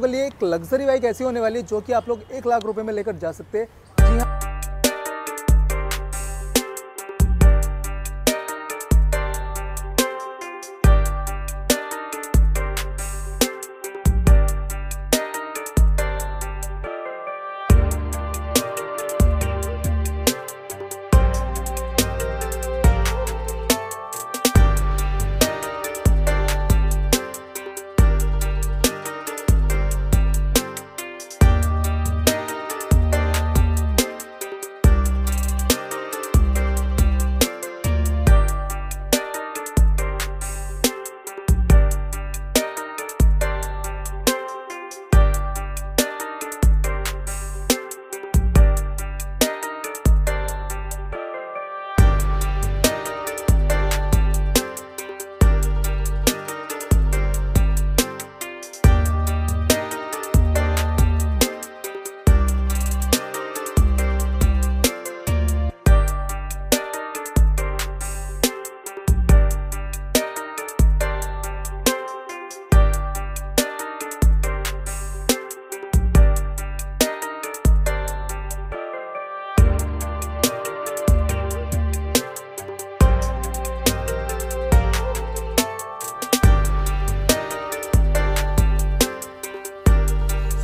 लोगों के लिए एक लग्जरी बाइक ऐसी होने वाली है जो कि आप लोग 1 लाख रुपए में लेकर जा सकते हैं।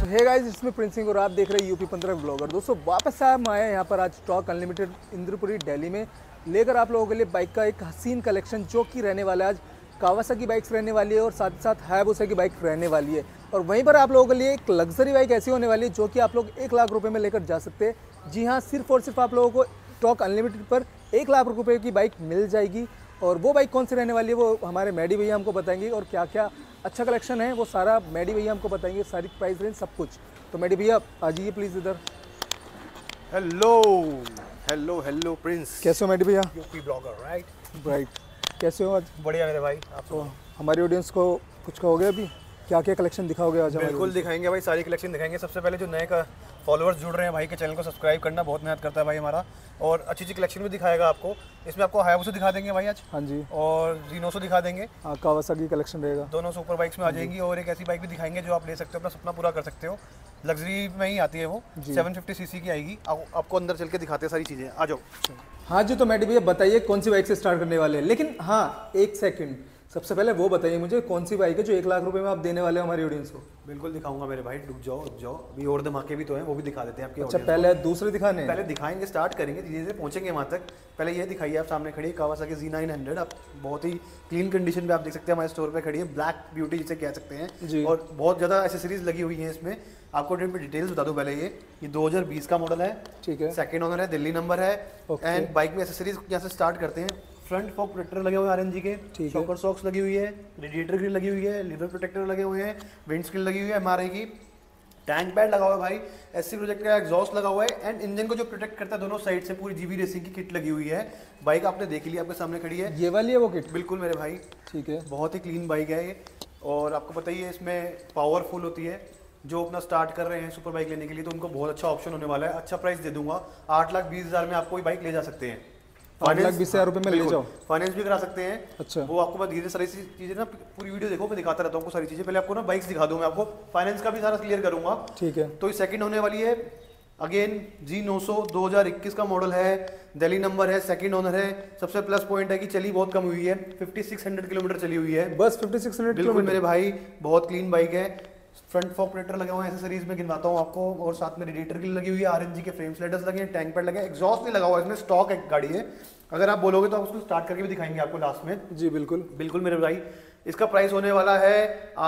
जी हाँ, इसमें प्रिंसिंग और आप देख रहे हैं यूपी 15 ब्लॉगर। दोस्तों वापस हम आए यहाँ पर आज स्टॉक अनलिमिटेड इंद्रपुरी दिल्ली में लेकर आप लोगों के लिए बाइक का एक हसीन कलेक्शन जो कि रहने वाला है। आज कावासाकी बाइक्स रहने वाली है और साथ ही साथ हायाबुसा की बाइक रहने वाली है और वहीं पर आप लोगों के लिए एक लग्जरी बाइक ऐसी होने वाली है जो कि आप लोग 1 लाख रुपये में लेकर जा सकते हैं। जी हाँ, सिर्फ और सिर्फ आप लोगों को स्टॉक अनलिमिटेड पर 1 लाख रुपये की बाइक मिल जाएगी और वो बाइक कौन सी रहने वाली है वो हमारे मैडी भैया हमको बताएंगे और क्या क्या अच्छा कलेक्शन है वो सारा मैडी भैया हमको बताएंगे, सारी प्राइस रेंज सब कुछ। तो मैडी भैया आ जाइए प्लीज़ इधर। हेलो हेलो हेलो प्रिंस, कैसे हो मैडी भैया? यूपी ब्लॉगर राइट, कैसे हो आज? बढ़िया मेरे भाई, आप तो हमारी ऑडियंस को कुछ कहोगे अभी क्या क्या कलेक्शन दिखाओगे आज? बिल्कुल दिखाएंगे भाई, सारी कलेक्शन दिखाएंगे। सबसे पहले जो नए फॉलोअर्स जुड़ रहे हैं भाई के चैनल को सब्सक्राइब करना बहुत मेहनत करता है भाई हमारा, और अच्छी अच्छी कलेक्शन भी दिखाएगा आपको। इसमें आपको हायाबुसा दिखा देंगे भाई आज, हाँ जी, और जीनोसो दिखा देंगे, कावासाकी कलेक्शन रहेगा, दोनों सुपर बाइक्स में आ जाएंगी। और एक ऐसी बाइक भी दिखाएंगे जो आप ले सकते हो, अपना सपना पूरा कर सकते हो, लग्जरी में ही आती है वो, 750cc की आएगी। आपको अंदर चल के दिखाते हैं सारी चीज़ें, आ जाओ। हाँ जी, तो मैडी भैया बताइए कौन सी बाइक से स्टार्ट करने वाले हैं, लेकिन हाँ एक सेकेंड, सबसे पहले वो बताइए मुझे कौन सी बाइक है जो 1 लाख रुपए में आप देने वाले हमारी ऑडियंस को? बिल्कुल दिखाऊंगा मेरे भाई, रुक जाओ रुक जाओ, अभी और धमाके भी तो हैं वो भी दिखा देते हैं आपके। अच्छा पहले दूसरे दिखाने, पहले दिखाएंगे, स्टार्ट करेंगे धीरे धीरे, पहुंचेंगे वहाँ तक। पहले ये दिखाइए, आप सामने खड़ी है कावासाकी Z900, आप बहुत ही क्लीन कंडीशन में आप देख सकते हैं हमारे स्टोर पर खड़ी है, ब्लैक ब्यूटी जिसे कह सकते हैं, और बहुत ज़्यादा एसेसरीज लगी हुई है इसमें। आपको डिटेल्स बता दूं पहले, ये 2020 का मॉडल है, ठीक है, सेकंड ओनर है, दिल्ली नंबर है, एंड बाइक में एसेसरीज यहाँ से स्टार्ट करते हैं। फ्रंट फॉक प्रोटेक्टर लगे हुए हैं RNG के, शॉकर सॉक्स लगी हुई है, रेडिएटर ग्रिल लगी हुई है, लीवर प्रोटेक्टर लगे हुए हैं, विंड स्क्रीन लगी हुई है MRI की, टैंक पैड लगा हुआ है भाई, SC प्रोजेक्ट का एग्जॉस्ट लगा हुआ है, एंड इंजन को जो प्रोटेक्ट करता है दोनों साइड से पूरी GV रेसिंग की किट लगी हुई है। बाइक आपने देख ली, आपके सामने खड़ी है, ये वाली है वो किट। बिल्कुल मेरे भाई, ठीक है, बहुत ही क्लीन बाइक है ये। और आपको पता ही है इसमें पावरफुल होती है, जो अपना स्टार्ट कर रहे हैं सुपर बाइक लेने के लिए तो उनको बहुत अच्छा ऑप्शन होने वाला है। अच्छा प्राइस दे दूंगा, 8,20,000 में आपको ये बाइक ले जा सकते हैं, 8,20,000 रुपये में ले जाओ, फाइनेंस भी करा सकते हैं। अच्छा वो आपको मैं धीरे सारी चीज़ें ना, पूरी वीडियो देखो, मैं दिखाता रहता हूँ सारी चीज़ें। पहले आपको ना बाइक्स दिखा दूँ, मैं आपको फाइनेंस का भी सारा क्लियर करूँगा, ठीक है। तो ये सेकंड होने वाली है, अगेन G900 2021 का मॉडल है, दिल्ली नंबर है, सेकंड ओनर है। सबसे प्लस पॉइंट है कि चली बहुत कम हुई है, 5600 किलोमीटर चली हुई है, बस 5600 किलोमीटर मेरे भाई। बहुत क्लीन बाइक है, फ्रंट फॉक प्रोटेक्टर लगे हुए हैं, एसेसरीज में गिनवाता हूँ आपको, और साथ में रेडिएटर की लगी हुई है, RNG के फ्रेम स्लाइडर्स लगे हैं, टैंक पैड लगे, एग्जॉस्ट नहीं लगा हुआ इसमें, स्टॉक एक गाड़ी है। अगर आप बोलोगे तो आप उसको स्टार्ट करके भी दिखाएंगे आपको लास्ट में। जी बिल्कुल बिल्कुल मेरे भाई, इसका प्राइस होने वाला है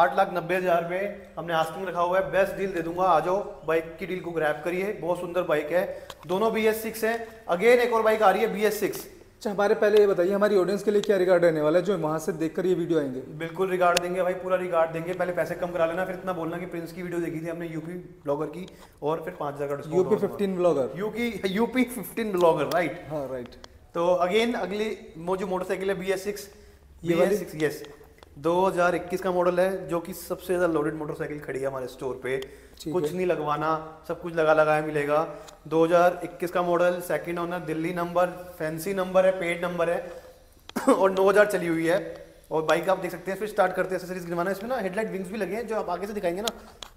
8,90,000 रुपये, हमने आस्किंग रखा हुआ है, बेस्ट डील दे दूंगा। आ जाओ, बाइक की डील को ग्रैब करिए, बहुत सुंदर बाइक है, दोनों BS6 है। अगेन एक और बाइक आ रही है BS6। अच्छा हमारे पहले ये बताइए हमारी ऑडियंस के लिए क्या रिगार्ड रहने वाला है जो वहाँ से देखकर ये वीडियो आएंगे? बिल्कुल रिगार्ड देंगे भाई, पूरा रिगार्ड देंगे। पहले पैसे कम करा लेना, फिर इतना बोलना कि प्रिंस की वीडियो देखी थी हमने यूपी ब्लॉगर की, और फिर 5,000 का डिस्काउंट। यूपी 15 ब्लॉगर राइट, हाँ राइट। तो अगेन अगली जो मोटरसाइकिल है BS6 यस, 2021 का मॉडल है, जो कि सबसे ज़्यादा लोडेड मोटरसाइकिल खड़ी है हमारे स्टोर पे, कुछ नहीं लगवाना, सब कुछ लगा लगाया मिलेगा। 2021 का model, second owner, Delhi number, fancy number है, पेड नंबर है, और 9000 चली हुई है। और बाइक आप देख सकते हैं, फिर स्टार्ट करते हैं एसेसरीज गिनवाना। इसमें ना हेडलाइट विंग्स भी लगे हैं जो आप आगे से दिखाएंगे ना,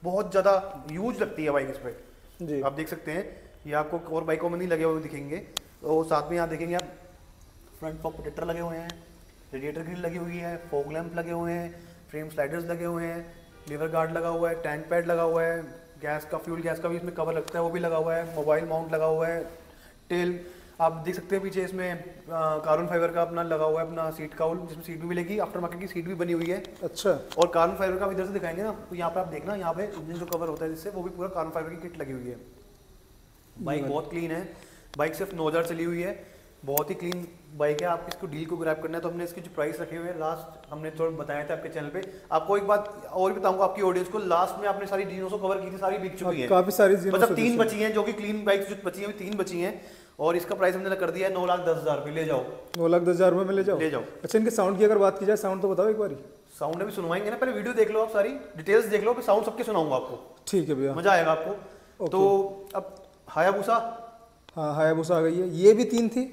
बहुत ज़्यादा यूज लगती है बाइक इस पर जी। आप देख सकते हैं ये आपको और बाइकों में नहीं लगे हुए दिखेंगे। तो साथ में यहाँ देखेंगे आप फ्रंट फॉग प्रोटेक्टर लगे हुए हैं, रेडिएटर ग्रिल लगी हुई है, फॉग लैंप लगे हुए हैं, फ्रेम स्लाइडर्स लगे हुए हैं, लीवर गार्ड लगा हुआ है, टैंक पैड लगा हुआ है, गैस का फ्यूल गैस का भी इसमें कवर लगता है वो भी लगा हुआ है, मोबाइल माउंट लगा हुआ है, टेल आप देख सकते हैं पीछे इसमें कार्बन फाइबर का अपना लगा हुआ है अपना सीट काउल जिसमें सीट भी मिलेगी, आफ्टर मार्केट की सीट भी बनी हुई है। अच्छा। और कार्बन फाइबर का इधर से दिखाएंगे ना तो यहाँ पर आप देखना यहाँ पे इंजन जो कवर होता है जिससे वो भी पूरा कार्बन फाइबर की किट लगी हुई है। बाइक बहुत क्लीन है, बाइक सिर्फ 9000 चली हुई है, बहुत ही क्लीन बाइक है। आप इसको डील को ग्रैब करना है तो हमने इसके जो प्राइस रखे हुए हैं लास्ट हमने थोड़ा बताया था आपके चैनल पे। आपको एक बात और बताऊंगा आपकी ऑडियंस को, लास्ट में आपने सारी जीनों को कवर की थी, सारी बिक चुकी है, काफी सारी मतलब 3 बची हैं जो कि क्लीन बाइक जो बची हैं 3 बची हैं और इसका प्राइस हमने कर दिया है 9,10,000 ले जाओ, 9,10,000 में ले जाओ ले जाओ। अच्छा, इनके साउंड की अगर बात की जाए, साउंड तो बताओ एक बार। साउंड अभी सुनवाएंगे ना, पहले वीडियो देख लो आप, सारी डिटेल्स देख लो, फिर साउंड सबके सुनाऊंगा आपको, ठीक है भैया, मजा आएगा आपको। तो अब हायाबुसा, हाँ हायाबुसा आ गई है, ये भी 3 थी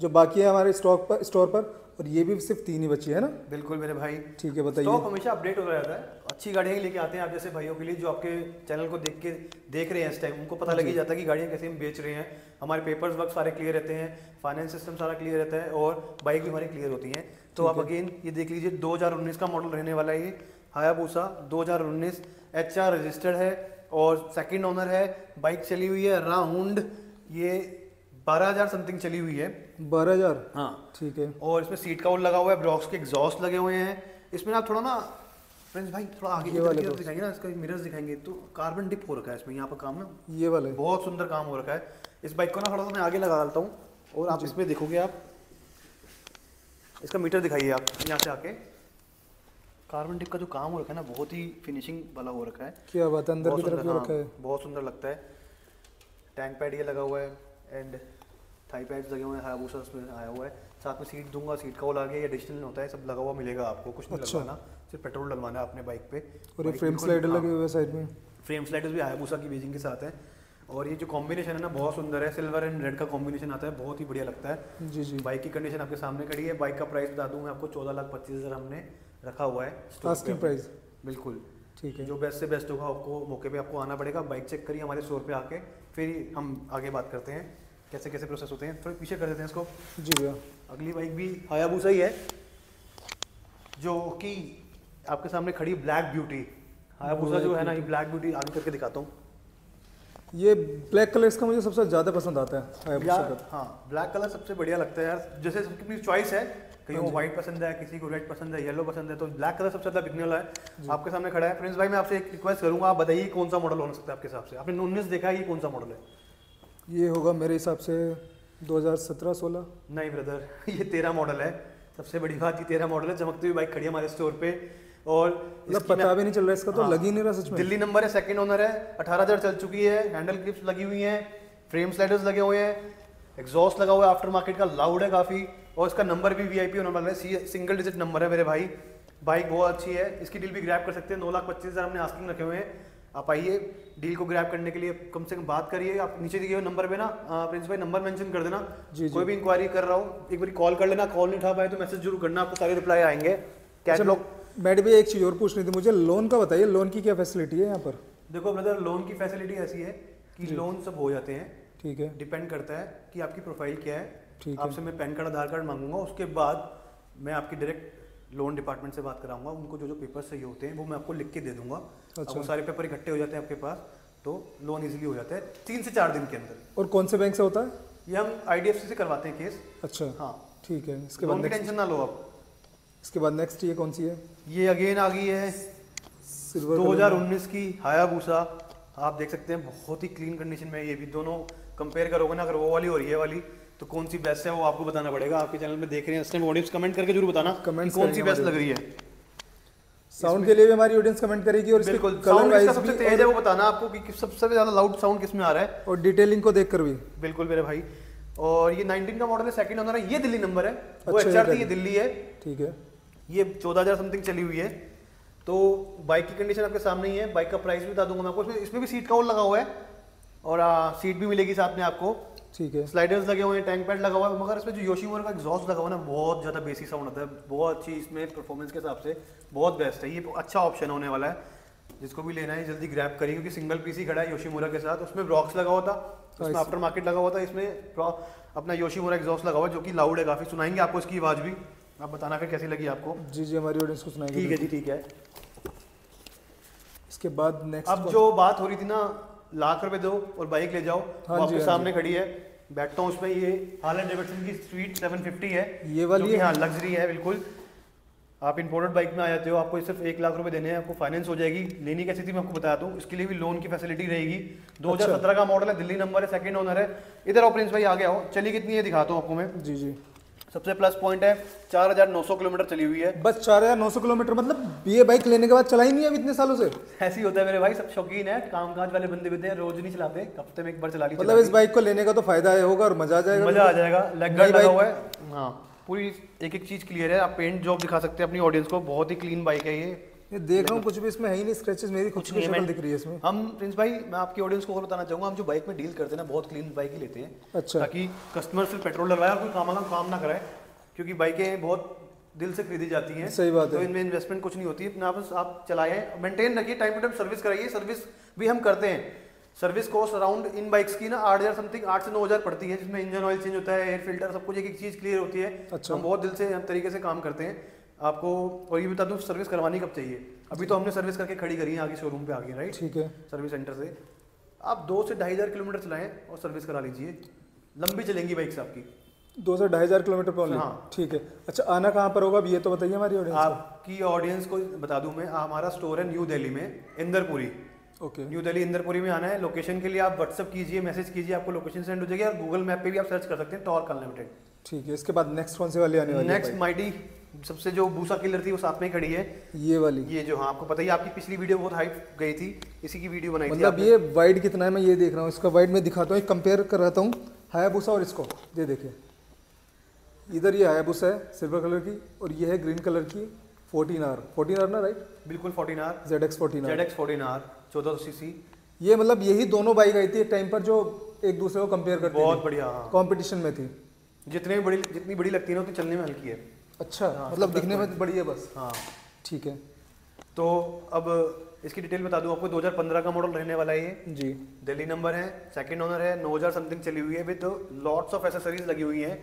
जो बाकी है हमारे स्टोर पर और ये भी सिर्फ 3 ही बची है ना। बिल्कुल मेरे भाई, ठीक है बताइए। स्टॉक हमेशा अपडेट हो रहा है, अच्छी गाड़ियाँ ही लेके आते हैं आप जैसे भाइयों के लिए जो आपके चैनल को देख रहे हैं इस टाइम, उनको पता लग ही जाता है कि गाड़ियाँ कैसे हम बेच रहे हैं। हमारे पेपर्स वर्क सारे क्लियर रहते हैं, फाइनेंस सिस्टम सारा क्लियर रहता है और बाइक भी हमारी क्लियर होती है। तो आप अगेन ये देख लीजिए 2019 का मॉडल रहने वाला है ये हायाबुसा 2019, HR रजिस्टर्ड है और 2nd ओनर है। बाइक चली हुई है राउंड ये 12,000 समथिंग चली हुई है, 12,000 हाँ ठीक है। और इसमें सीट काउल लगा हुआ है, ब्रॉक्स के एग्जॉस्ट लगे हुए हैं इसमें। आप थोड़ा ना फ्रेंड्स भाई थोड़ा आगे ये वाले दिखाएंगे ना, इसका मिरर्स दिखाएंगे तो कार्बन डिप हो रखा है इसमें, यहाँ पर काम ना ये वाले बहुत सुंदर काम हो रखा है। इस बाइक को ना थोड़ा सा मैं आगे लगा डालता हूँ और आप इसमें देखोगे, आप इसका मीटर दिखाइए आप यहाँ से आके, कार्बन डिप का जो काम हो रखा है ना बहुत ही फिनिशिंग वाला हो रखा है, क्या बात है, अंदर की तरफ रखा है बहुत सुंदर लगता है। टैंक पैड ये लगा हुआ है एंड थाई पैड्स लगे हुए हैं, हायाबुसा उसमें आया हुआ है, साथ में सीट दूंगा, सीट का वो लगा है, ये एडिशनल होता है, सब लगा हुआ मिलेगा आपको, कुछ नहीं अच्छा। लगाना सिर्फ पेट्रोल डलवाना है अपने बाइक पे। और ये फ्रेम स्लाइडर लगे हुए साइड में, फ्रेम स्लाइडर्स भी हायाबुसा की बेजिंग के साथ है। और ये जो कॉम्बिनेशन है ना बहुत सुंदर है, सिल्वर एंड रेड का कॉम्बिनेशन आता है, बहुत ही बढ़िया लगता है जी। जी बाइक की कंडीशन आपके सामने खड़ी है, बाइक का प्राइस बता दूँ मैं आपको 14,25,000 हमने रखा हुआ है आस्किंग प्राइस। बिल्कुल ठीक है, जो बेस्ट से बेस्ट होगा आपको मौके पे आपको आना पड़ेगा, बाइक चेक करिए हमारे स्टोर पे आके, फिर हम आगे बात करते हैं कैसे कैसे प्रोसेस होते हैं। थोड़े पीछे कर देते हैं इसको जी भैया। अगली बाइक भी हायाबुसा ही है जो कि आपके सामने खड़ी, ब्लैक ब्यूटी हायाबुसा जो है ना, ये ब्लैक ब्यूटी आगे करके दिखाता हूँ। ये ब्लैक कलर इसका मुझे सबसे ज़्यादा पसंद आता है, हाँ ब्लैक कलर सबसे बढ़िया लगता है यार, जैसे सबकी अपनी चॉइस है, कहीं को व्हाइट पसंद है, किसी को रेड पसंद है, येलो पसंद है, तो ब्लैक कलर सबसे ज़्यादा बिकने वाला है। आपके सामने खड़ा है फ्रेंड्स भाई, मैं आपसे एक रिक्वेस्ट करूंगा आप बताइए कौन सा मॉडल हो सकता है आपके हिसाब से, आपने 19 देखा है ये कौन सा मॉडल है? ये होगा मेरे हिसाब से 2017-16। नहीं ब्रदर ये 13 मॉडल है, सबसे बड़ी बात ये 13 मॉडल है। चमकती हुई बाइक खड़ी है हमारे स्टोर पर और पता भी नहीं चल रहा इसका, तो लग ही नहीं रहा सच में। दिल्ली नंबर है, 2nd ओनर है, 18,000 चल चुकी है, हैंडल ग्रिप्स लगी हुई हैं, फ्रेम स्लाइडर्स लगे हुए हैं, एग्जॉस्ट लगा हुआ है, आफ्टर मार्केट का लाउड है काफ़ी और इसका नंबर भी VIP होने वाला है, सिंगल डिजिट नंबर है मेरे भाई। बाइक बहुत अच्छी है, इसकी डील भी ग्रैब कर सकते हैं, 9,25,000 हमने आस्किंग रखे हुए हैं। आप आइए डील को ग्रैब करने के लिए, कम से कम बात करिए। आप नीचे दिए हुए नंबर पे ना प्रिंस भाई नंबर मेंशन कर देना जी, कोई भी इंक्वायरी कर रहा हो एक बार कॉल कर लेना, कॉल नहीं उठा पाए तो मैसेज जरूर करना, आपको सारे रिप्लाई आएंगे। कैटलॉग मैड भैया एक चीज़ और पूछनी थी मुझे, लोन का बताइए, लोन की क्या फैसिलिटी है यहाँ पर? देखो ब्रदर लोन की फैसिलिटी ऐसी है कि लोन सब हो जाते हैं, ठीक है, डिपेंड करता है कि आपकी प्रोफाइल क्या है। आपसे मैं पैन कार्ड आधार कार्ड मांगूंगा, उसके बाद मैं आपकी डायरेक्ट लोन डिपार्टमेंट से बात कराऊंगा, उनको जो जो पेपर सही होते हैं वो मैं आपको लिख के दे दूंगा। अच्छा। वो सारे पेपर इकट्ठे हो जाते हैं आपके पास तो लोन इजीली हो जाता है 3 से 4 दिन के अंदर। और कौन से बैंक से होता है ये? हम IDFC से करवाते हैं केस। अच्छा हाँ ठीक है, इसके बाद टेंशन ना लो आप। इसके बाद नेक्स्ट ये कौन सी है? ये अगेन आ गई है 2019 की हायाबुसा, आप देख सकते हैं बहुत ही क्लीन कंडीशन में। ये भी दोनों कंपेयर करोगे ना, अगर वो वाली और ये वाली तो कौन सी बेस्ट है वो आपको बताना पड़ेगा। आपके चैनल में देख रहे हैं इस टाइम ऑडियंस, कमेंट करके जरूर बताना कौन सी बेस्ट लग रही है। साउंड के लिए भी हमारी ऑडियंस कमेंट करेगी और बिल्कुल साउंड इसका सबसे तेज है वो बताना आपको कि सबसे ज़्यादा लाउड साउंड किसमें आ रहा है और डिटेलिंग को देखकर भी। बिल्कुल मेरे भाई। और ये 19 का मॉडल है, 2nd ओनर है, ये दिल्ली नंबर है, वो HR थी, ये दिल्ली है, ठीक है। ये 14,000 समथिंग चली हुई है। तो बाइक की कंडीशन आपके सामने ही है, बाइक का प्राइस भी बता दूंगा मैं आपको। इसमें भी सीट कवर लगा हुआ है और सीट भी मिलेगी साथ में आपको, ठीक है। स्लाइडर्स लगे हुए हैं, टैंक पैड लगा हुआ है, मगर इसमें जो योशीमुरा का एग्जॉस्ट लगा हुआ है ना बहुत ज़्यादा बेसी साउंड आता है, बहुत अच्छी इसमें परफॉर्मेंस के हिसाब से बहुत बेस्ट है, ये अच्छा ऑप्शन होने वाला है। जिसको भी लेना है जल्दी ग्रैब करिए, क्योंकि सिंगल पीसी खड़ा है योशीमुरा के साथ। उसमें ब्रॉक्स लगा हुआ था, उसमें आफ्टर मार्केट लगा हुआ था, इसमें अपना योशीमुरा एग्जॉस्ट लगा हुआ जो कि लाउड है काफ़ी। सुनाएंगे आपको इसकी आवाज़ भी, आप बताना फिर कैसी लगी आपको। जी जी, हमारी ऑडियंस को सुनाएंगे। ठीक है जी, ठीक है। इसके बाद नेक्स्ट, अब जो बात हो रही थी ना, लाख रुपए दो और बाइक ले जाओ, आपके सामने खड़ी है, बैठता हूँ उसमें। ये हार्ले डेविडसन की स्ट्रीट 750 है, ये वाली है। हाँ, लग्जरी है बिल्कुल। आप इंपोर्टेड बाइक में आ जाते हो, आपको सिर्फ 1 लाख रुपए देने हैं, आपको फाइनेंस हो जाएगी। लेनी कैसी थी मैं आपको बताता हूँ, इसके लिए भी लोन की फैसिलिटी रहेगी। 2017 का मॉडल है, दिल्ली नंबर है, सेकंड ओनर है। इधर आओ प्रिंस भाई, आ गया हो। चली कितनी है दिखाता हूँ आपको मैं। जी जी, सबसे प्लस पॉइंट है 4900 किलोमीटर चली हुई है, बस 4900 किलोमीटर। मतलब ये बाइक लेने के बाद चलाई नहीं है इतने सालों से। ऐसे ही होता है मेरे भाई, सब शौकीन है, कामकाज वाले बंदे भी थे, रोज नहीं चलाते, हफ्ते में एक बार चला ली। मतलब इस बाइक को लेने का तो फायदा होगा और मजा आ जाएगा, मजा आ जाएगा। लग हुआ है, हाँ, पूरी एक एक चीज क्लियर है। आप पेंट जॉब दिखा सकते हैं अपनी ऑडियंस को, बहुत ही क्लीन बाइक है ये देख रहा हूँ, कुछ भी इसमें है ही नहीं स्क्रैचेस, मेरी कुछ नहीं शक्ल दिख रही है इसमें। हम प्रिंस भाई, मैं आपकी ऑडियंस को और बताना चाहूँगा, हम जो बाइक में डील करते हैं ना, बहुत क्लीन बाइक ही लेते हैं। अच्छा, ताकि कस्टमर सिर्फ पेट्रोल लगाए और कोई काम ना कराए, क्योंकि बाइकें बहुत दिल से खरीदी जाती हैं। सही बात है, इनमें इन्वेस्टमेंट कुछ नहीं होती है, बस आप चलाएं, मेंटेन रखिए, टाइम टू टाइम सर्विस कराइए। सर्विस भी हम करते हैं, सर्विस कॉस्ट अराउंड इन बाइक्स की ना 8000 समथिंग, 8 से 9000 पड़ती है, जिसमें इंजन ऑयल चेंज होता है, एयर फिल्टर, सब कुछ एक एक चीज़ क्लियर होती है। अच्छा, हम बहुत दिल से, हम तरीके से काम करते हैं आपको। और ये बता दूँ, सर्विस करवानी कब चाहिए, अभी तो हमने सर्विस करके खड़ी करी है आगे शोरूम पे आगे, राइट। ठीक है, सर्विस सेंटर से आप 2 से 2500 किलोमीटर चलाएँ और सर्विस करा लीजिए, लंबी चलेंगी बाइक्स आपकी। 2 से 2500 किलोमीटर पर। हाँ, ठीक है। अच्छा, आना कहाँ पर होगा अब ये तो बताइए हमारी ऑडियंस। आपकी ऑडियंस को बता दूँ मैं, हमारा स्टोर है न्यू दिल्ली में, इंदरपुरी। ओके, न्यू दिल्ली इंदरपुरी में आना है। लोकेशन के लिए आप व्हाट्सअप कीजिए, मैसेज कीजिए, आपको लोकेशन सेंड हो जाएगी, और गूगल मैप पे भी आप सर्च कर सकते हैं, टॉर्क अनलिमिटेड। ठीक है, इसके बाद नेक्स्ट कौन सी वाली आने वाली है? नेक्स्ट माइटी, सबसे जो बूसा किलर थी वो साथ में खड़ी है, ये वाली। ये जो, हाँ, आपको पता ही, आपकी पिछली वीडियो बहुत हाइप गई थी, इसी की वीडियो बनाई थी। मतलब ये वाइड कितना है मैं ये देख रहा हूँ, इसका वाइड मैं दिखाता हूँ, कंपेयर कर रहा हूँ हायाबुसा और इसको। ये देखिए, इधर ये हायाबुसा है सिल्वर कलर की, और ये है ग्रीन कलर की 14R ना, राइट? बिल्कुल, 14R ZX 14R 1400 cc। ये मतलब यही दोनों बाइक आई थी एक टाइम पर, जो एक दूसरे को कंपेयर करती, बहुत बढ़िया कंपटीशन में थी। जितनी बड़ी लगती है ना, उतनी चलने में हल्की है। अच्छा, मतलब दिखने में बड़ी है बस। हाँ, ठीक है। तो अब इसकी डिटेल बता दूं आपको, 2015 का मॉडल रहने वाला है ये जी। दिल्ली नंबर है, सेकंड ओनर है, 9000 समथिंग चली हुई है, विद लॉट्स ऑफ एसेसरीज लगी हुई है,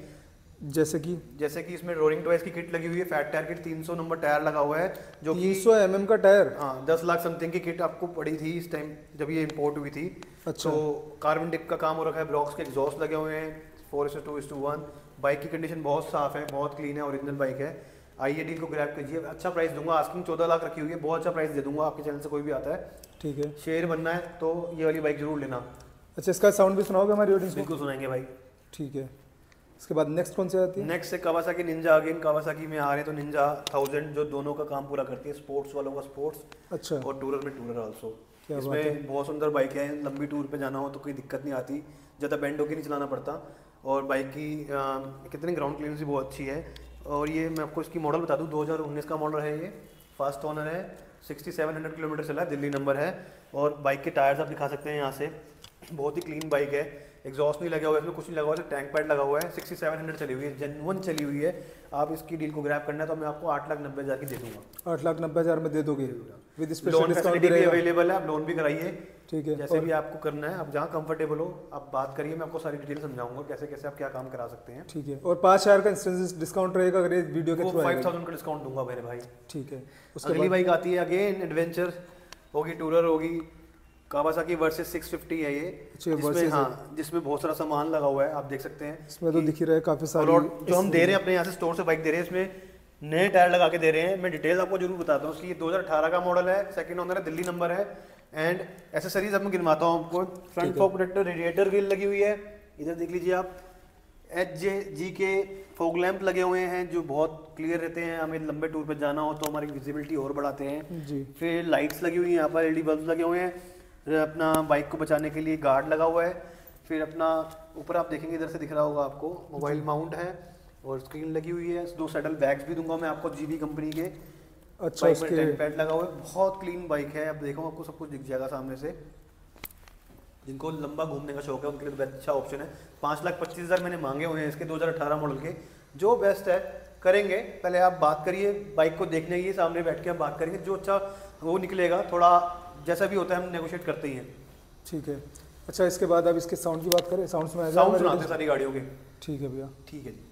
जैसे कि इसमें रोरिंग टॉयज की किट लगी हुई है, fat tyre kit, 300 number tyre लगा हुआ है, जो 300 mm का टायर। हाँ, 10 लाख समथिंग की किट आपको पड़ी थी इस टाइम जब ये इंपोर्ट हुई थी। अच्छा, तो कार्बन डिप का काम हो रखा है, ब्रॉक्स के एग्जॉस्ट लगे हुए हैं, 4:2:1। बाइक की कंडीशन बहुत साफ है, बहुत क्लीन है, ओरिजिनल बाइक है। आइए डील को ग्रैब कीजिए, अच्छा प्राइस दूंगा, आस्किंग 14 लाख रखी हुई है, बहुत अच्छा प्राइस दे दूंगा, आपके चैनल से कोई भी आता है। ठीक है, शेयर बनना है तो ये वाली बाइक जरूर लेना। अच्छा, इसका साउंड भी सुनाओगे हमारी ऑडियंस? बिल्कुल सुनाएंगे भाई। ठीक है, इसके बाद नेक्स्ट कौन सी आती है? नेक्स्ट है कावासाकी निंजा। अगेन कावासाकी में आ रहे हैं तो निंजा 1000, जो दोनों का काम पूरा करती है, स्पोर्ट्स वालों का स्पोर्ट्स, अच्छा, और टूरर में टूरर आल्सो। इसमें बहुत सुंदर बाइक है, लंबी टूर पे जाना हो तो कोई दिक्कत नहीं आती, ज़्यादा बैंड होकर नहीं चलाना पड़ता, और बाइक की कितनी ग्राउंड क्लीयरेंस भी बहुत अच्छी है। और ये मैं आपको इसकी मॉडल बता दूँ, 2019 का मॉडल है ये, फर्स्ट ओनर है, 6700 किलोमीटर चला है, दिल्ली नंबर है। और बाइक के टायर्स आप दिखा सकते हैं यहाँ से, बहुत ही क्लीन बाइक है, एग्जॉस्ट नहीं लगा हुआ है इसमें, कुछ नहीं लगा हुआ है, टैंक पैड लगा हुआ है, 6700 चली हुई है, जेन्युइन चली हुई है। आप इसकी डील को ग्रैब करना है तो मैं आपको 8,90,000 की दे दूंगा। 8,90,000 में दे दोगे विद स्पेशल डिस्काउंट भी अवेलेबल है, आप लोन भी कराइए। ठीक है, जैसे भी आपको करना है, आप जहाँ कंफर्टेबल हो आप बात करिए, मैं आपको सारी डिटेल समझाऊंगा कैसे कैसे आप क्या काम करा सकते हैं। ठीक है, और 5000 का इंस्टेंस डिस्काउंट रहेगा अगर इस वीडियो के थ्रू 5000 का डिस्काउंट दूंगा मेरे भाई। ठीक है, अगली बाइक आती है, अगेन एडवेंचर होगी, टूरर होगी, कावासाकी वर्सेस 650 है ये, जिसमें, हाँ, जिसमें बहुत सारा सामान लगा हुआ है, आप देख सकते हैं इसमें तो दिख ही रहा है काफी सारा। और जो हम दे रहे हैं अपने यहाँ से स्टोर से बाइक दे रहे हैं, इसमें नए टायर लगा के दे रहे हैं। मैं डिटेल आपको जरूर बताता हूँ उसकी। 2018 का मॉडल है, सेकंड ओनर है, दिल्ली नंबर है। एंड एसेसरीज अब मैं गिनवाता हूँ आपको, front fork protector, radiator wheel लगी हुई है, इधर देख लीजिए आप, HJG के फॉग लैंप लगे हुए हैं जो बहुत क्लियर रहते हैं, हमें लंबे टूर पर जाना हो तो हमारी विजिबिलिटी और बढ़ाते हैं जी। फिर लाइट्स लगी हुई हैं यहाँ पर, LED बल्ब लगे हुए हैं, फिर अपना बाइक को बचाने के लिए गार्ड लगा हुआ है, फिर अपना ऊपर आप देखेंगे इधर से दिख रहा होगा आपको, मोबाइल माउंट है और स्क्रीन लगी हुई है। 2 सैडल बैग्स भी दूंगा मैं आपको, GV कंपनी के। अच्छा, टैंक पैड लगा हुआ है, बहुत क्लीन बाइक है, अब देखो आपको सब कुछ दिख जाएगा सामने से। जिनको लंबा घूमने का शौक है उनके लिए अच्छा ऑप्शन है। 5,25,000 मैंने मांगे हुए हैं इसके 2018 मॉडल के, जो बेस्ट है करेंगे। पहले आप बात करिए, बाइक को देखने के सामने बैठ के आप बात करेंगे, जो अच्छा वो निकलेगा, थोड़ा जैसा भी होता है हम नेगोशिएट करते ही हैं। ठीक है, अच्छा इसके बाद अब इसके साउंड की बात करें, साउंड में आएगा साउंड सुनाते हैं सारी गाड़ियों के। ठीक है भैया, ठीक है जी।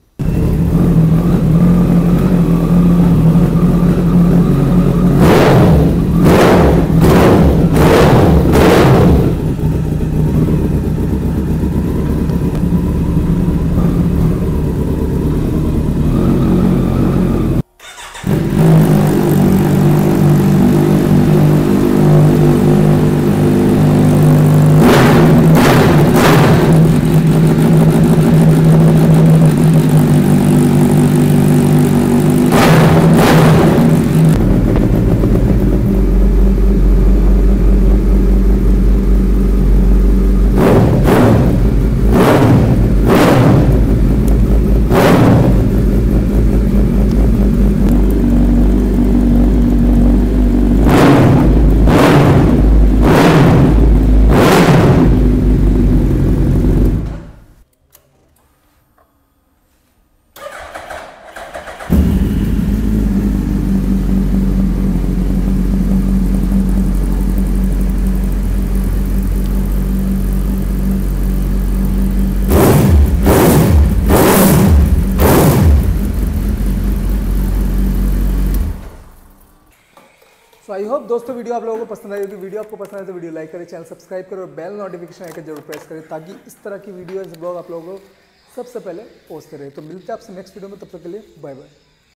आई होप दोस्तों वीडियो आप लोगों को पसंद आई होगी। वीडियो आपको पसंद आए तो वीडियो लाइक करें, चैनल सब्सक्राइब करें और बेल नोटिफिकेशन आइकन जरूर प्रेस करें ताकि इस तरह की वीडियो ब्लॉग आप लोगों को सबसे पहले पोस्ट करें। तो मिलते हैं आपसे नेक्स्ट वीडियो में, तब तक के लिए बाय बाय।